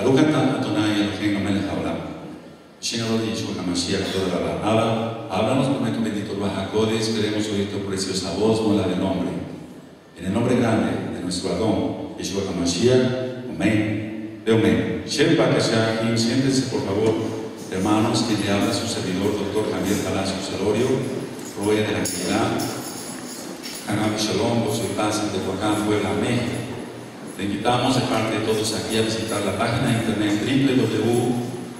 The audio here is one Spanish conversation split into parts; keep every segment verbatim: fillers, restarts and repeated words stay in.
Baruch atah Adonai Elohim HaMelech HaOlam, Shem Adon Yeshua HaMashiach Tod Rabah. Abba, háblanos por nuestro bendito Ruah HaKodes, queremos oír tu preciosa voz, no la del hombre. En el nombre grande de nuestro Adón, Yeshua HaMashiach, amén, de amén. Shem Bakashah, siéntense por favor, hermanos, que le habla su servidor, Doctor Javier Palacios Celorio, Ruah de la Kehilá, TANAC, Shalom, gozoypaz punto mx, Tehuacán, Puebla, México. Te invitamos de parte de todos aquí a visitar la página de internet w w w punto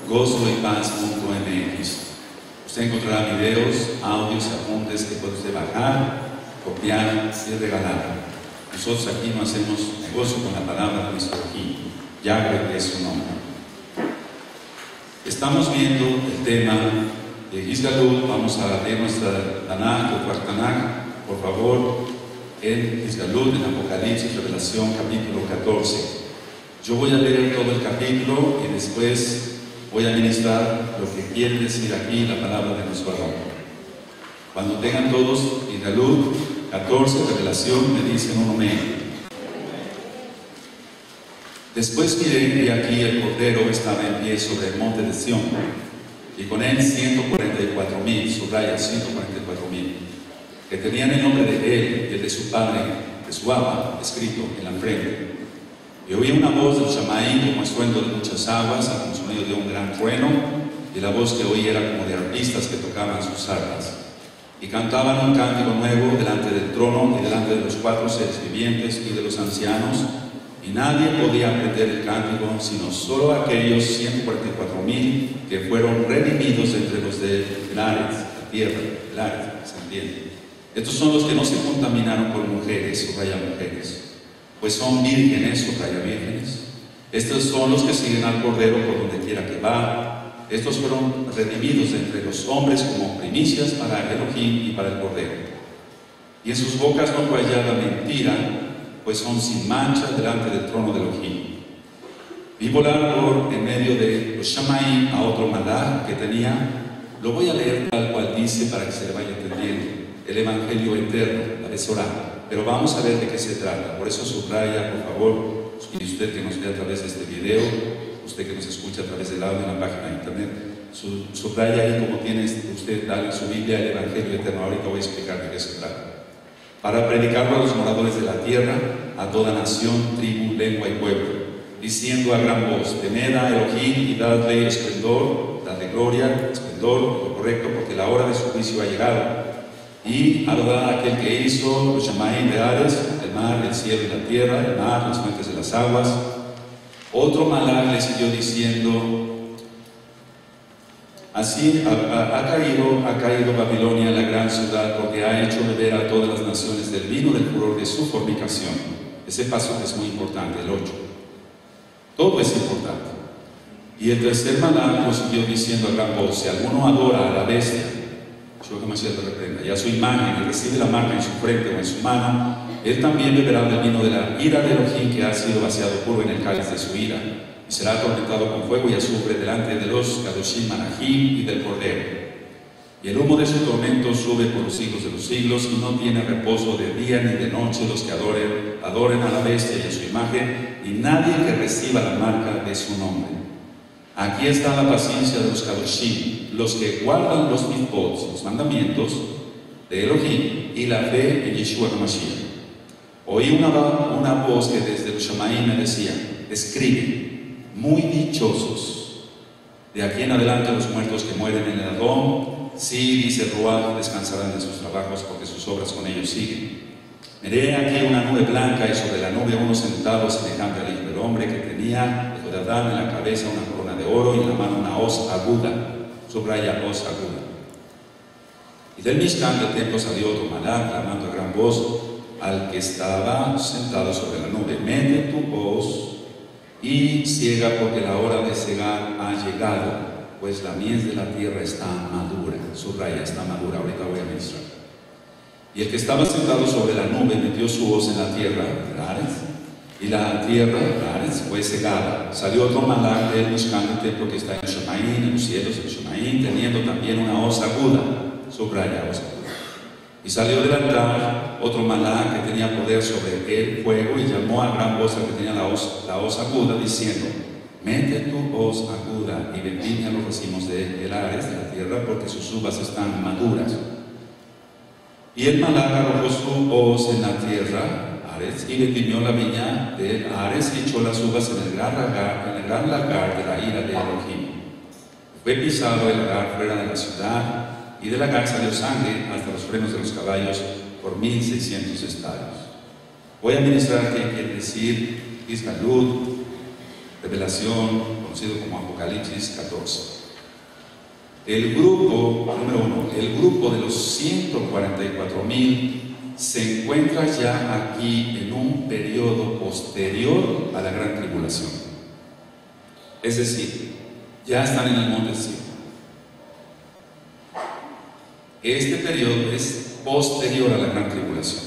gozoypaz punto mx. Usted encontrará videos, audios y apuntes que puede usted bajar, copiar y regalar. Nosotros aquí no hacemos negocio con la palabra de Cristo aquí. Yahweh es su nombre. Estamos viendo el tema de Gisgalut. Vamos a leer nuestra TANAC, nuestra TANAC, por favor. En Gisgalut, en Apocalipsis, Revelación, capítulo catorce. Yo voy a leer todo el capítulo y después voy a ministrar lo que quiere decir aquí la palabra de nuestro Adón. Cuando tengan todos Gisgalut catorce, Revelación, me dicen un amén. Después miré que aquí el Cordero estaba en pie sobre el monte de Sión, y con él ciento cuarenta y cuatro mil, subraya ciento cuarenta y cuatro mil. Que tenían el nombre de él y el de su padre, de su Abba, escrito en la frente. Y oí una voz del Shamayim como estruendo de muchas aguas, como sonido de un gran trueno, y la voz que oí era como de arpistas que tocaban sus arpas. Y cantaban un cántico nuevo delante del trono y delante de los cuatro seres vivientes y de los ancianos, y nadie podía aprender el cántico, sino solo aquellos ciento cuarenta y cuatro mil que fueron redimidos entre los de Ares, la tierra, el Ares, ¿se entiende? Estos son los que no se contaminaron con mujeres, subraya mujeres, pues son vírgenes, subraya vírgenes. Estos son los que siguen al Cordero por donde quiera que va. Estos fueron redimidos de entre los hombres como primicias para Elohim y para el Cordero. Y en sus bocas no fue hallada mentira, pues son sin mancha delante del trono de Elohim. Vi volar por en medio de los Shamayim a otro malach que tenía. Lo voy a leer tal cual dice para que se le vaya entendiendo. El Evangelio eterno, la desorada. Pero vamos a ver de qué se trata. Por eso subraya, por favor, y usted que nos ve a través de este video, usted que nos escucha a través del audio en la página de internet, su, subraya ahí como tiene usted, dale su Biblia, el Evangelio eterno. Ahorita voy a explicar de qué se trata. Para predicarlo a los moradores de la tierra, a toda nación, tribu, lengua y pueblo, diciendo a gran voz: temed a Elohim y dadle esplendor, dadle gloria, esplendor, lo correcto, porque la hora de su juicio ha llegado. Y adorad aquel que hizo los Shamayim de Ares, el mar, el cielo y la tierra, el mar, las fuentes de las aguas. Otro malach le siguió diciendo: así ha, ha, ha caído, ha caído Babilonia, la gran ciudad, porque ha hecho beber a todas las naciones del vino del furor de su fornicación. Ese paso es muy importante, el ocho. Todo es importante. Y el tercer malach lo siguió diciendo a gran voz: si alguno adora a la bestia, ya su imagen, y recibe la marca en su frente o en su mano, él también beberá del vino de la ira de Elohim, que ha sido vaciado puro en el cáliz de su ira, y será atormentado con fuego y azufre delante de los Kadoshim Manajim y del Cordero. Y el humo de su tormento sube por los siglos de los siglos, y no tiene reposo de día ni de noche los que adoren, adoren a la bestia y a su imagen, y nadie que reciba la marca de su nombre. Aquí está la paciencia de los Kadoshim, los que guardan los mitzvot, los mandamientos de Elohim, y la fe en Yeshua HaMashiach. Oí una, una voz que desde el Shamayim me decía: escribe, muy dichosos, de aquí en adelante los muertos que mueren en el Adón, sí, dice Ruah, descansarán de sus trabajos, porque sus obras con ellos siguen. Miré aquí una nube blanca, y sobre la nube uno sentado semejante al Hijo del Hombre, que tenía, hijo de Adán, en la cabeza una corona de oro y en la mano una hoz aguda, subraya hoz aguda. Y del Mishkan del templo salió otro malach, clamando a gran voz al que estaba sentado sobre la nube: mete tu hoz y siega, porque la hora de segar ha llegado, pues la mies de la tierra está madura, subraya, está madura. Ahorita voy a ministrar. Y el que estaba sentado sobre la nube metió su hoz en la tierra, Ares, y la tierra, Ares, fue cegada. Salió otro malach del Mishkan, el templo que está en Shamayim, en los cielos de Shamayim, teniendo también una hoz aguda, subraya hoz aguda. Y salió del altar otro malach que tenía poder sobre el fuego, y llamó a gran voz al que tenía la hoz, la hoz aguda, diciendo: Mete tu hoz aguda y vendimia los racimos del Ares, de la tierra, porque sus uvas están maduras. Y el malach arrojó su hoz en la tierra, Ares, y vendimió la viña de Ares, y echó las uvas en el gran lagar, en el gran lagar de la ira de Elohim. Fue pisado el lagar fuera de la ciudad, y del lagar salió sangre hasta los frenos de los caballos por mil seiscientos estadios. Voy a ministrar que quiere decir Gisgalut, Revelación, conocido como Apocalipsis catorce. El grupo, número uno, el grupo de los ciento cuarenta y cuatro mil se encuentra ya aquí en un periodo posterior a la gran tribulación. Es decir, ya están en el monte Sión. Este periodo es posterior a la gran tribulación.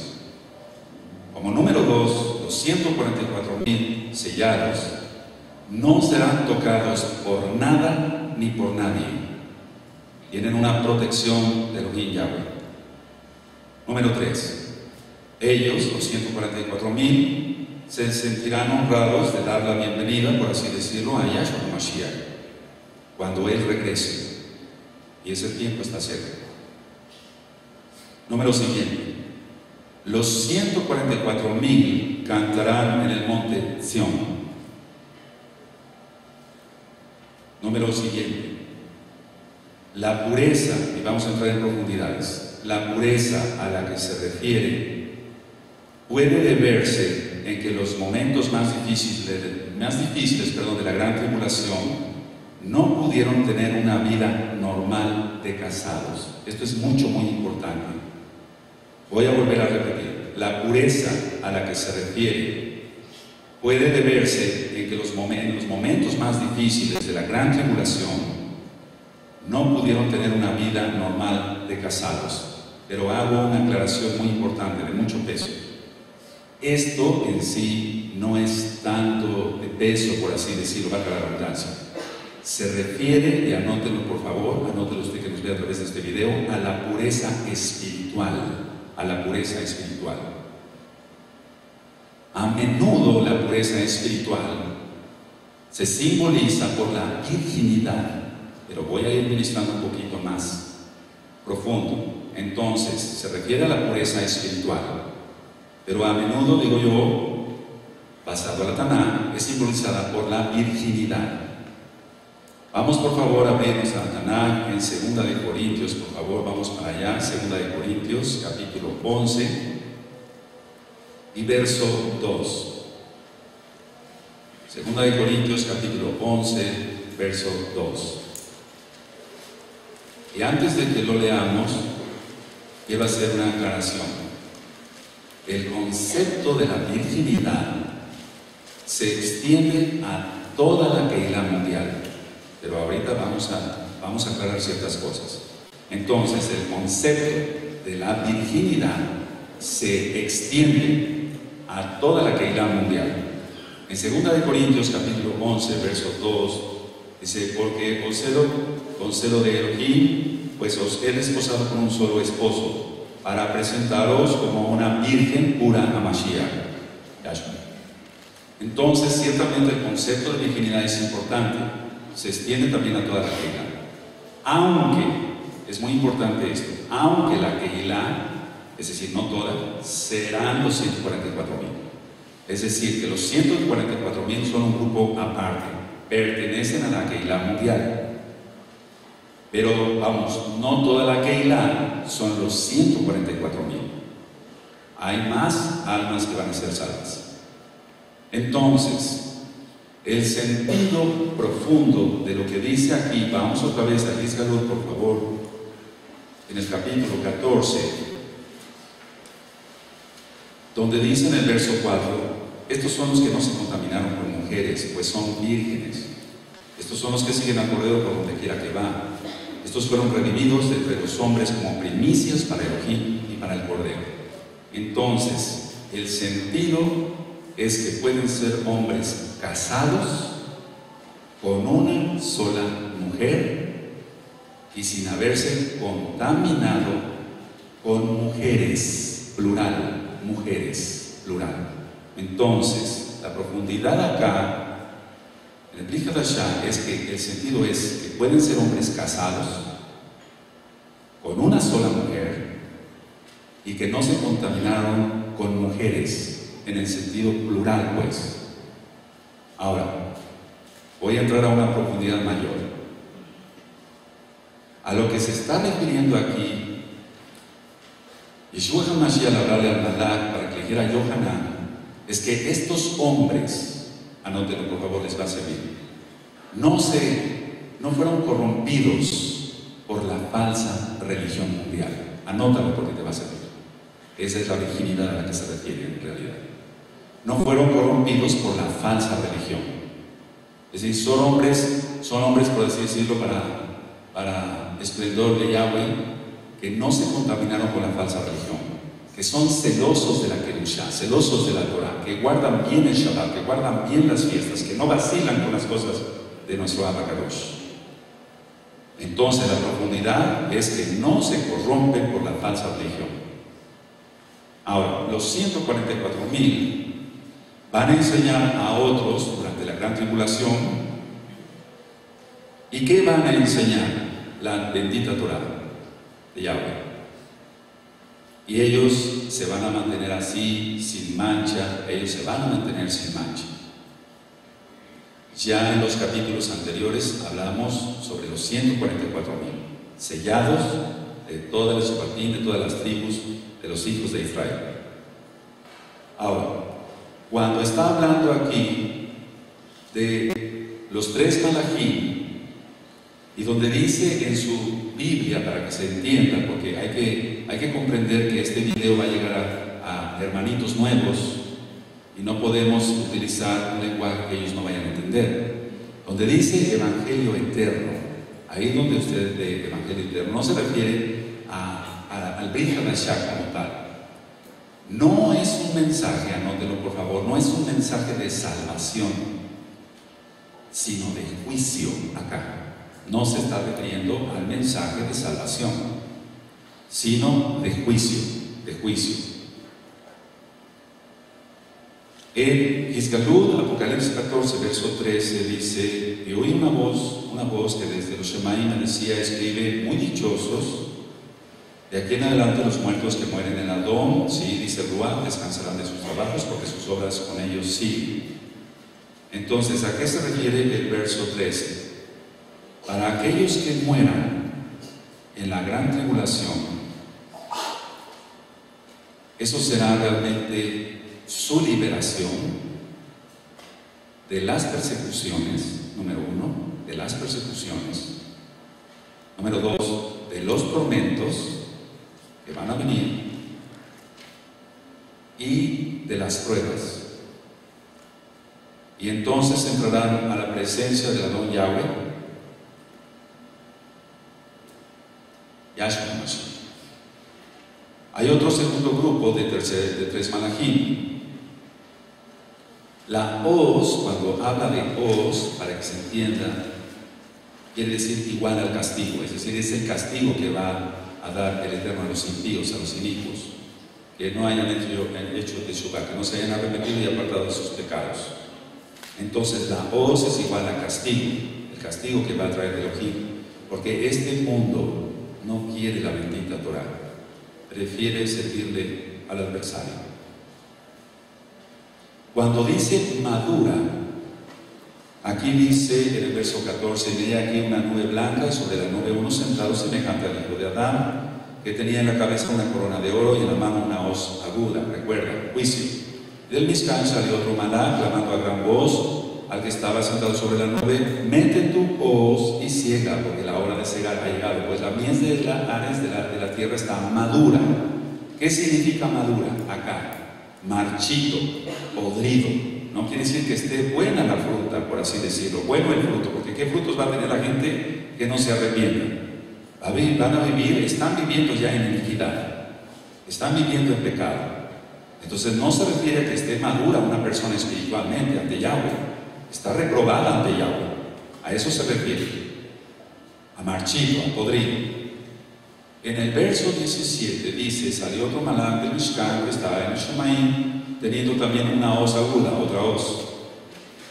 Como número dos, los ciento cuarenta y cuatro mil sellados no serán tocados por nada ni por nadie. Tienen una protección de Elohim Yahweh. Número tres. Ellos, los ciento cuarenta y cuatro mil, se sentirán honrados de dar la bienvenida, por así decirlo, a Yeshua HaMashiach cuando Él regrese. Y ese tiempo está cerca. Número siguiente. Los ciento cuarenta y cuatro mil cantarán en el monte Sión. Número siguiente, la pureza, y vamos a entrar en profundidades, la pureza a la que se refiere puede deberse en que los momentos más difíciles, más difíciles perdón, de la gran tribulación no pudieron tener una vida normal de casados. Esto es mucho, muy importante. Voy a volver a repetir, la pureza a la que se refiere puede deberse en que los momentos, los momentos más difíciles de la gran tribulación no pudieron tener una vida normal de casados. Pero hago una aclaración muy importante, de mucho peso. Esto en sí no es tanto de peso, por así decirlo, baja la redundancia. Se refiere, y anótenlo por favor, anótenlo usted que nos ve a través de este video, a la pureza espiritual, a la pureza espiritual. A menudo la pureza espiritual se simboliza por la virginidad, pero voy a ir ministrando un poquito más profundo. Entonces, se refiere a la pureza espiritual, pero a menudo, digo yo, basado en la TANAC, es simbolizada por la virginidad. Vamos por favor a abrirnos a la TANAC en segunda de Corintios, por favor, vamos para allá, segunda de Corintios, capítulo once. Y verso dos. Segunda de Corintios, capítulo once, verso dos. Y antes de que lo leamos, quiero hacer una aclaración. El concepto de la virginidad se extiende a toda la Kehilá mundial. Pero ahorita vamos a, vamos a aclarar ciertas cosas. Entonces, el concepto de la virginidad se extiende a toda la Kehilá mundial. En segunda de Corintios, capítulo once, verso dos, dice: porque os cedo, concedo de Elohim, pues os he desposado con un solo esposo, para presentaros como una virgen pura a Mashiach. Entonces, ciertamente el concepto de virginidad es importante, se extiende también a toda la Kehilá. Aunque, es muy importante esto, aunque la Kehilá, es decir, no todas, serán los ciento cuarenta y cuatro mil. Es decir, que los ciento cuarenta y cuatro mil son un grupo aparte, pertenecen a la Kehilá mundial. Pero vamos, no toda la Kehilá son los ciento cuarenta y cuatro mil. Hay más almas que van a ser salvas. Entonces, el sentido profundo de lo que dice aquí, vamos otra vez a Gisgalut, por favor, en el capítulo catorce. Donde dice en el verso cuatro, estos son los que no se contaminaron con mujeres, pues son vírgenes. Estos son los que siguen al Cordero por donde quiera que va. Estos fueron redimidos de entre los hombres como primicias para Elohim y para el Cordero. Entonces, el sentido es que pueden ser hombres casados con una sola mujer y sin haberse contaminado con mujeres, plural. Mujeres, plural. Entonces, la profundidad acá El Brit Hadashá es que el sentido es que pueden ser hombres casados con una sola mujer y que no se contaminaron con mujeres, en el sentido plural, pues. Ahora, voy a entrar a una profundidad mayor. A lo que se está refiriendo aquí, Yeshua HaMashiach al hablarle al malach para que dijera Yohanan, es que estos hombres, anótenlo por favor, les va a servir, no, se, no fueron corrompidos por la falsa religión mundial. Anótalo porque te va a servir. Esa es la virginidad a la que se refiere en realidad. No fueron corrompidos por la falsa religión. Es decir, son hombres, son hombres, por así decirlo, para... para esplendor de Yahweh, que no se contaminaron con la falsa religión, que son celosos de la Kedusha, celosos de la Torah, que guardan bien el Shabbat, que guardan bien las fiestas, que no vacilan con las cosas de nuestro Abba Kadosh. Entonces la profundidad es que no se corrompen por la falsa religión. Ahora, los ciento cuarenta y cuatro mil van a enseñar a otros durante la gran tribulación. ¿Y qué van a enseñar? La bendita Torah de Yahweh. Y ellos se van a mantener así, sin mancha. Ellos se van a mantener sin mancha. Ya en los capítulos anteriores hablamos sobre los ciento cuarenta y cuatro mil sellados de toda la Shepatín, de todas las tribus, de los hijos de Israel. Ahora, cuando está hablando aquí de los tres malachim, y donde dice en su Biblia, para que se entienda, porque hay que, hay que comprender que este video va a llegar a, a hermanitos nuevos y no podemos utilizar un lenguaje que ellos no vayan a entender, donde dice Evangelio Eterno, ahí es donde usted de Evangelio Eterno, no se refiere a, a, al Brit Hadashá como tal. No es un mensaje, anótelo por favor, no es un mensaje de salvación, sino de juicio acá. No se está refiriendo al mensaje de salvación, sino de juicio, de juicio. En Gisgalut, Apocalipsis catorce, verso trece, dice: y oí una voz, una voz que desde los Shamayim decía, escribe, muy dichosos, de aquí en adelante los muertos que mueren en Adón, sí, dice Ruah, descansarán de sus trabajos, porque sus obras con ellos sí. Entonces, ¿a qué se refiere el verso trece? Para aquellos que mueran en la gran tribulación, eso será realmente su liberación de las persecuciones, número uno, de las persecuciones, número dos, de los tormentos que van a venir y de las pruebas. Y entonces entrarán a la presencia de Adón Yahweh, Yahshua HaMashiach. Hay otro segundo grupo de, tercer, de tres malachim. La Oz, cuando habla de Oz, para que se entienda, quiere decir igual al castigo, es decir, es el castigo que va a dar el Eterno a los impíos, a los iniquos, que no hayan hecho, hecho teshuva, que no se hayan arrepentido y apartado de sus pecados. Entonces la Oz es igual al castigo, el castigo que va a traer Elohim, porque este mundo no quiere la bendita Torah, prefiere servirle al adversario. Cuando dice madura, aquí dice en el verso catorce, veía aquí una nube blanca, sobre la nube uno sentado semejante al hijo de Adán, que tenía en la cabeza una corona de oro y en la mano una hoz aguda, recuerda, juicio. Del Mishkan salió otro malach, clamando a gran voz al que estaba sentado sobre la nube: mete tu hoz y siega, porque la hora de segar ha llegado, pues la mies de la Ares de la, de la tierra está madura. ¿Qué significa madura? Acá, marchito, podrido. No quiere decir que esté buena la fruta, por así decirlo, bueno el fruto, porque ¿qué frutos va a tener la gente que no se arrepienta? Van a vivir, están viviendo ya en iniquidad, están viviendo en pecado. Entonces no se refiere a que esté madura una persona espiritualmente ante Yahweh, está reprobada ante Yahweh, a eso se refiere, a marchito, a podrido. En el verso diecisiete dice: salió otro malach del Mishkan, que estaba en el Shamayim, teniendo también una hoz aguda, otra hoz,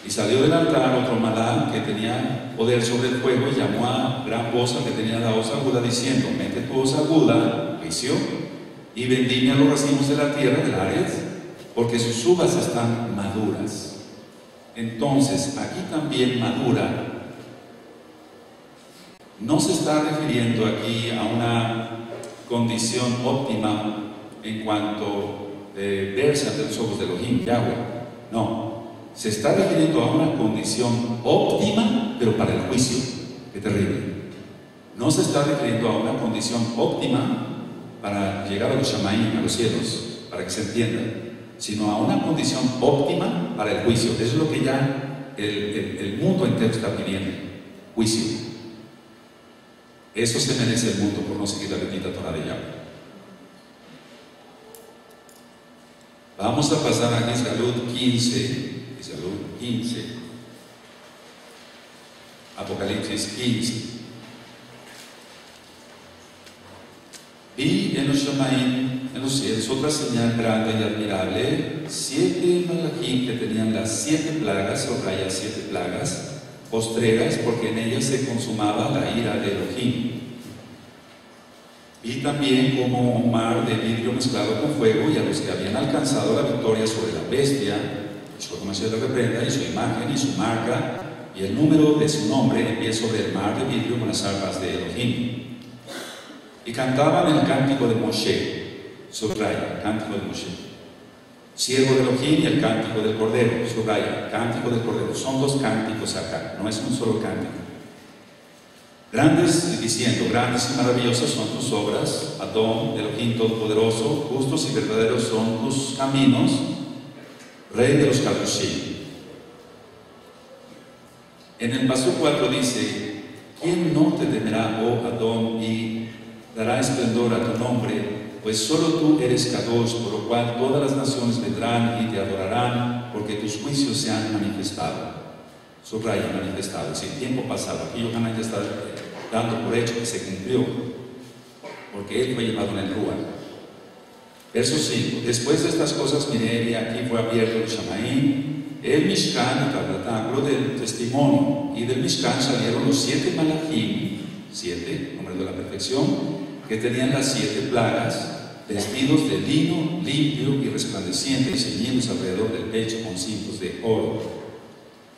Y salió del altar otro malach que tenía poder sobre el fuego y llamó a gran voz al que tenía la hoz aguda, diciendo: mete tu hoz aguda, juicio, y vendime a los racimos de la tierra del Ares, porque sus uvas están maduras. Entonces, aquí también madura. No se está refiriendo aquí a una condición óptima en cuanto eh, versa de los ojos de Elohim, Yahweh. No. Se está refiriendo a una condición óptima, pero para el juicio. ¡Qué terrible! No se está refiriendo a una condición óptima para llegar a los Shamayim, a los cielos, para que se entienda, sino a una condición óptima para el juicio. Eso es lo que ya el, el, el mundo entero está pidiendo: juicio. Eso se merece el mundo por no seguir la bendita Torah de Yahweh. Vamos a pasar a Gisgalut quince. Gisgalut quince, Apocalipsis quince. Vi en los Shamayim, en los cielos, otra señal grande y admirable: siete malachim que tenían las siete plagas, o rayas siete plagas postreras, porque en ellas se consumaba la ira de Elohim. Vi también como un mar de vidrio mezclado con fuego, y a los que habían alcanzado la victoria sobre la bestia, su Mashiach reprenda, y su imagen y su marca y el número de su nombre, en pie sobre el mar de vidrio con las arpas de Elohim. Y cantaban el cántico de Moshe, subraya, el cántico de Moshe, siervo de Elohim, y el cántico del Cordero, subraya, el cántico del Cordero. Son dos cánticos acá, no es un solo cántico. Grandes, diciendo: grandes y maravillosas son tus obras, Adón, Elohim Todopoderoso, justos y verdaderos son tus caminos, Rey de los Kadoshim. En el paso cuatro dice: ¿quién no te temerá, oh Adón, y dará esplendor a tu nombre? Pues solo tú eres Kadosh, por lo cual todas las naciones vendrán y te adorarán, porque tus juicios se han manifestado. Subraya, manifestado, es el tiempo pasado. Aquí Yohanan ya está dando por hecho que se cumplió, porque él fue llevado en el Ruah. Verso cinco. Después de estas cosas miré, y aquí fue abierto el Shamayim, el Mishkan, el tabernáculo del testimonio, y del Mishkan salieron los siete malachim, siete, nombre de la perfección, que tenían las siete plagas, vestidos de lino limpio y resplandeciente, y ceñidos alrededor del pecho con cintos de oro.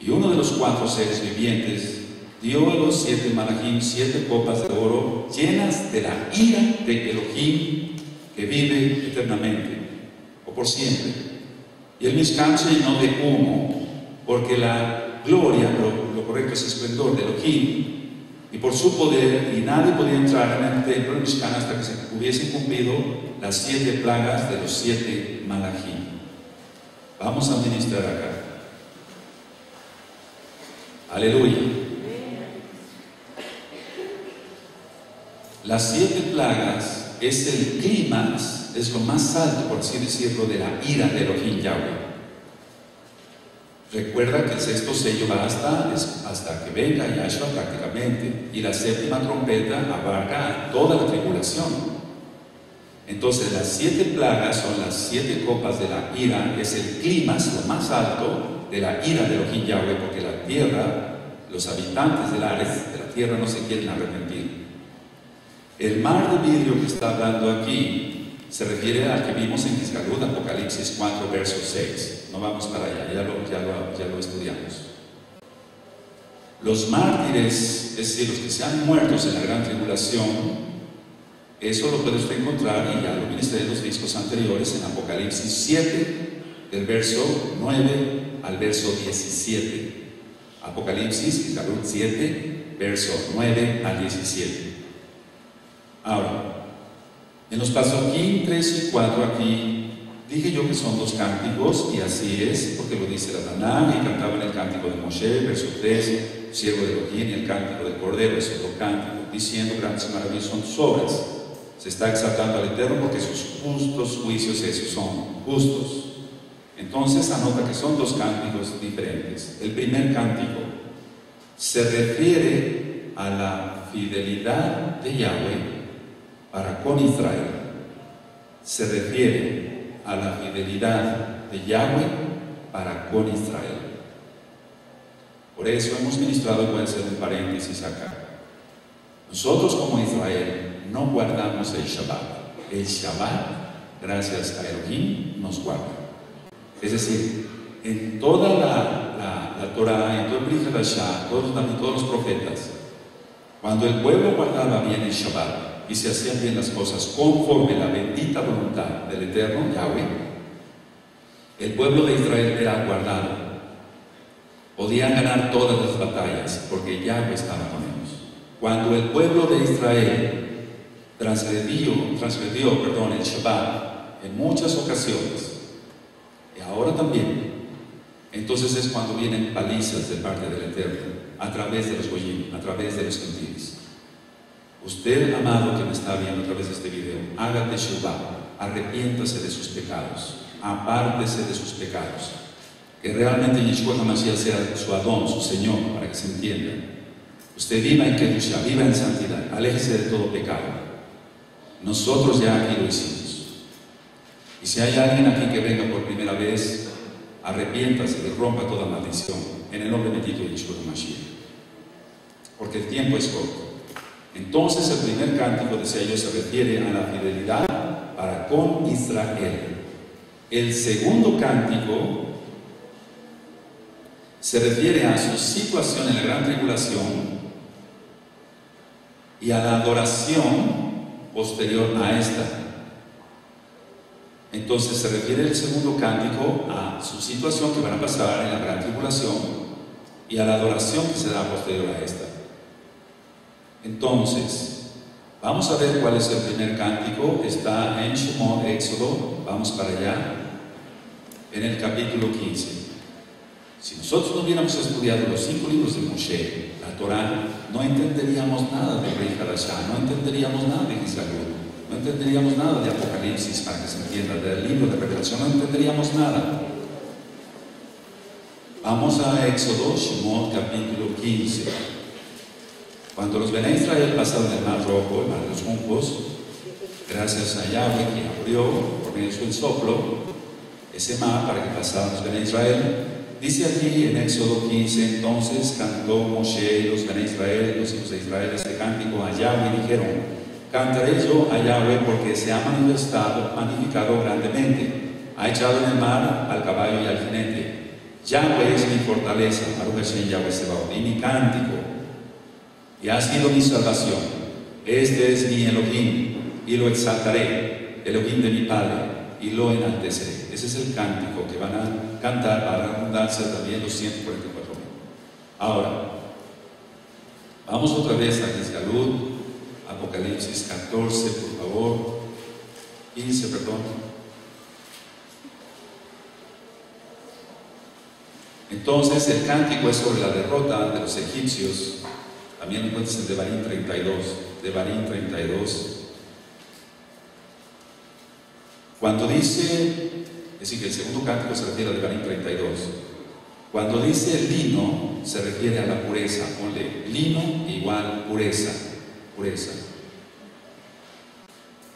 Y uno de los cuatro seres vivientes dio a los siete malachim siete copas de oro, llenas de la ira de Elohim, que vive eternamente, o por siempre. Y el Mishkan se llenó de humo, porque la gloria, lo, lo correcto es esplendor de Elohim, y por su poder, y nadie podía entrar en el templo del Mishkan hasta que se hubiesen cumplido las siete plagas de los siete malachim. Vamos a ministrar acá. Aleluya. Las siete plagas es el clímax, es lo más alto, por así decirlo, de la ira de Elohim Yahweh. Recuerda que el sexto sello va hasta, hasta que venga Yahshua prácticamente, y la séptima trompeta abarca toda la tribulación. Entonces, las siete plagas son las siete copas de la ira, es el clímax, lo más alto de la ira de Elohim Yahweh, porque la tierra, los habitantes del Ares, de la tierra, no se quieren arrepentir. El mar de vidrio que está hablando aquí se refiere al que vimos en Gisgalut, Apocalipsis cuatro, verso seis. No vamos para allá, ya lo, ya lo, ya lo estudiamos. Los mártires, es decir, los que sean muertos en la gran tribulación, eso lo puede usted encontrar, y ya lo ministré en los discos anteriores, en Apocalipsis siete, del verso nueve al verso diecisiete. Apocalipsis, Gisgalut siete, verso nueve al diecisiete. Ahora, en los pasukim tres y cuatro aquí, dije yo que son dos cánticos, y así es, porque lo dice la TANAC, y cantaban el cántico de Moshe, verso tres, siervo de Elohim, y el cántico del Cordero, es otro cántico, diciendo: grandes y maravillosas son sus obras. Se está exaltando al Eterno, porque sus justos juicios, esos son justos. Entonces, anota que son dos cánticos diferentes. El primer cántico se refiere a la fidelidad de Yahweh para con Israel. Se refiere a la fidelidad de Yahweh para con Israel. Por eso hemos ministrado, y voy a hacer un paréntesis acá. Nosotros como Israel no guardamos el Shabbat. El Shabbat, gracias a Elohim, nos guarda. Es decir, en toda la, la, la Torah, en todo el Brit Hadashah, todos, todos los profetas, cuando el pueblo guardaba bien el Shabbat y se hacían bien las cosas conforme la bendita voluntad del Eterno Yahweh, el pueblo de Israel era guardado. Podían ganar todas las batallas porque Yahweh estaba con ellos. Cuando el pueblo de Israel transgredió, transgredió perdón, el Shabbat en muchas ocasiones, y ahora también, entonces es cuando vienen palizas de parte del Eterno, a través de los goyim, a través de los gentiles. Usted, amado, que me está viendo a través de este video, haga teshuva, arrepiéntase de sus pecados, apártese de sus pecados, que realmente Yeshua HaMashiach sea su Adón, su Señor, para que se entienda. Usted viva en Kedusha, viva en santidad, aléjese de todo pecado. Nosotros ya aquí lo hicimos. Y si hay alguien aquí que venga por primera vez, arrepiéntase y rompa toda maldición en el nombre bendito de Yeshua HaMashiach, porque el tiempo es corto. Entonces el primer cántico de sello se refiere a la fidelidad para con Israel. El segundo cántico se refiere a su situación en la gran tribulación y a la adoración posterior a esta. Entonces se refiere el segundo cántico a su situación que van a pasar en la gran tribulación y a la adoración que se da posterior a esta. Entonces, vamos a ver cuál es el primer cántico. Está en Shemot, Éxodo, vamos para allá, en el capítulo quince. Si nosotros no hubiéramos estudiado los cinco libros de Moshe, la Torah, no entenderíamos nada de Brit Hadashah, no entenderíamos nada de Gisgalut, no entenderíamos nada de Apocalipsis, para que se entienda, del libro de Revelación, no entenderíamos nada. Vamos a Éxodo, Shemot, capítulo quince. Cuando los Ben Israel pasaron del Mar Rojo, el Mar de los Juncos, gracias a Yahweh que abrió por medio de su soplo ese mar para que pasaran los Ben Israel. Dice aquí en Éxodo quince: entonces cantó Moshe y los Ben Israel, los hijos de Israel, este cántico a Yahweh, y dijeron: cantaré yo a Yahweh porque se ha manifestado, magnificado grandemente, ha echado en el mar al caballo y al jinete. Yahweh es mi fortaleza, Baruch Hashem Yahweh Sebaot, y mi cántico, y ha sido mi salvación. Este es mi Elohim, y lo exaltaré, Elohim de mi Padre, y lo enalteceré. Ese es el cántico que van a cantar para abundarse también los ciento cuarenta y cuatro mil. Ahora, vamos otra vez a Gisgalut, Apocalipsis catorce, por favor, quince, perdón. Entonces, el cántico es sobre la derrota de los egipcios. También lo encuentras en Devarín treinta y dos. Devarín treinta y dos. Cuando dice, es decir, que el segundo cántico se refiere a Devarín treinta y dos. Cuando dice lino, se refiere a la pureza. Ponle lino igual pureza. Pureza.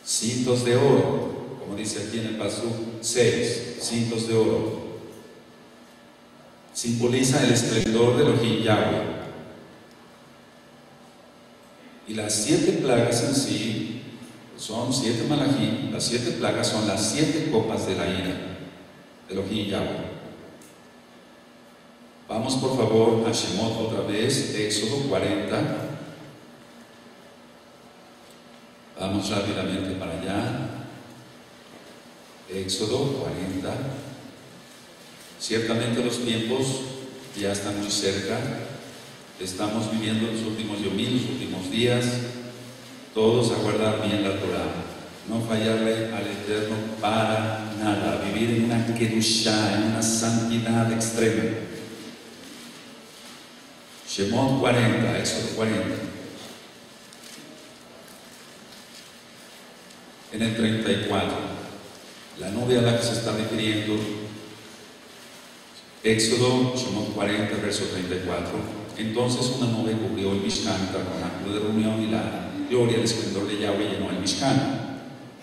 Cintos de oro, como dice aquí en el pasú seis. Cintos de oro. Simboliza el esplendor de Elohim Yahweh. Y las siete plagas en sí son siete malachim. Las siete plagas son las siete copas de la ira de Elohim Yahweh. Vamos por favor a Shemot otra vez, Éxodo cuarenta. Vamos rápidamente para allá. Éxodo cuarenta. Ciertamente los tiempos ya están muy cerca. Estamos viviendo los últimos yomim, los últimos días. Todos a guardar bien la Torah, no fallarle al Eterno para nada, vivir en una Kedusha, en una santidad extrema. Shemot cuarenta, Éxodo cuarenta. En el treinta y cuatro, la nube a la que se está refiriendo, Éxodo, Shemot cuarenta, verso treinta y cuatro. Entonces una nube cubrió el Mishkan, el tabernáculo de reunión, y la gloria del esplendor de Yahweh llenó el Mishkan.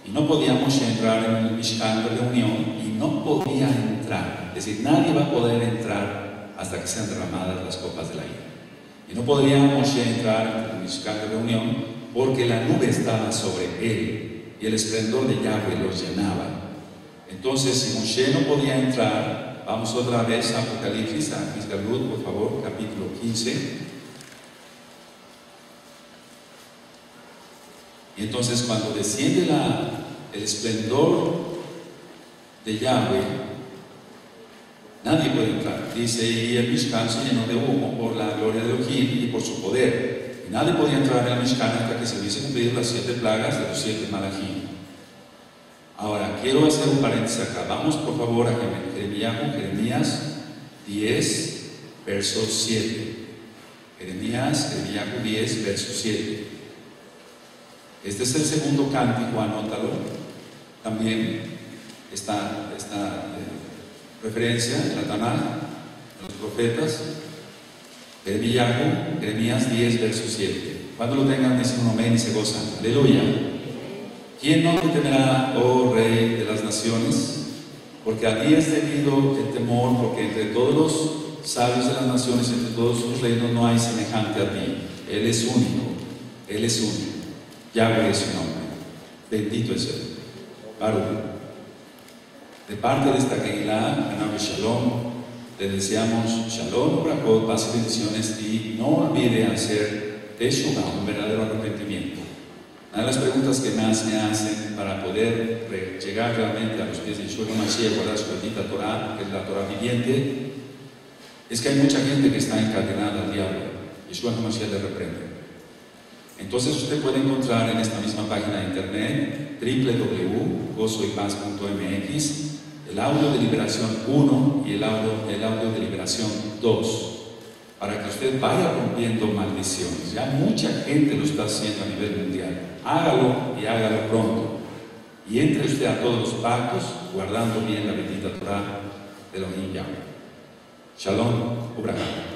Y no podíamos entrar en el Mishkan de reunión, y no podía entrar. Es decir, nadie va a poder entrar hasta que sean derramadas las copas de la ira. Y no podría Moshe entrar en el Mishkan de reunión, porque la nube estaba sobre él y el esplendor de Yahweh los llenaba. Entonces, si Moshe no podía entrar, vamos otra vez a Apocalipsis, a Gisgalut, por favor, capítulo quince. Y entonces, cuando desciende la, el esplendor de Yahweh, nadie puede entrar. Dice, y el Mishkan se llenó de humo por la gloria de Elohim y por su poder. Y nadie podía entrar en el Mishkan hasta que se hubiesen cumplido las siete plagas de los siete malachim. Ahora, quiero hacer un paréntesis acá. Vamos, por favor, a Jeremías diez, verso siete. Jeremías, Jeremías diez, verso siete. Este es el segundo cántico, anótalo. También está... está referencia en la TANAC, los profetas, Jeremías diez, verso siete. Cuando lo tengan, dicen un amén y se gozan. Aleluya. ¿Quién no te temerá, oh Rey de las naciones? Porque a ti has tenido el temor, porque entre todos los sabios de las naciones, entre todos sus reinos, no hay semejante a ti. Él es único, Él es único. Yahweh es su nombre. Bendito es Él. Baruch. De parte de esta Keguilá, en nombre de Shalom, le deseamos Shalom, bracot, paz y bendiciones, y no olvide hacer teshuva, un verdadero arrepentimiento. Una de las preguntas que más me hacen para poder llegar realmente a los pies de Yeshua HaMashiach, guardar su bendita Torah, que es la Torah viviente, es que hay mucha gente que está encadenada al diablo. Yeshua HaMashiach le reprende. Entonces usted puede encontrar en esta misma página de internet, doble u doble u doble u punto gozoypaz punto m x, el audio de liberación uno y el audio, el audio de liberación dos, para que usted vaya rompiendo maldiciones. Ya mucha gente lo está haciendo a nivel mundial. Hágalo y hágalo pronto. Y entre usted a todos los pactos, guardando bien la bendita Torah de Elohim Yahweh. Shalom, Ubraham.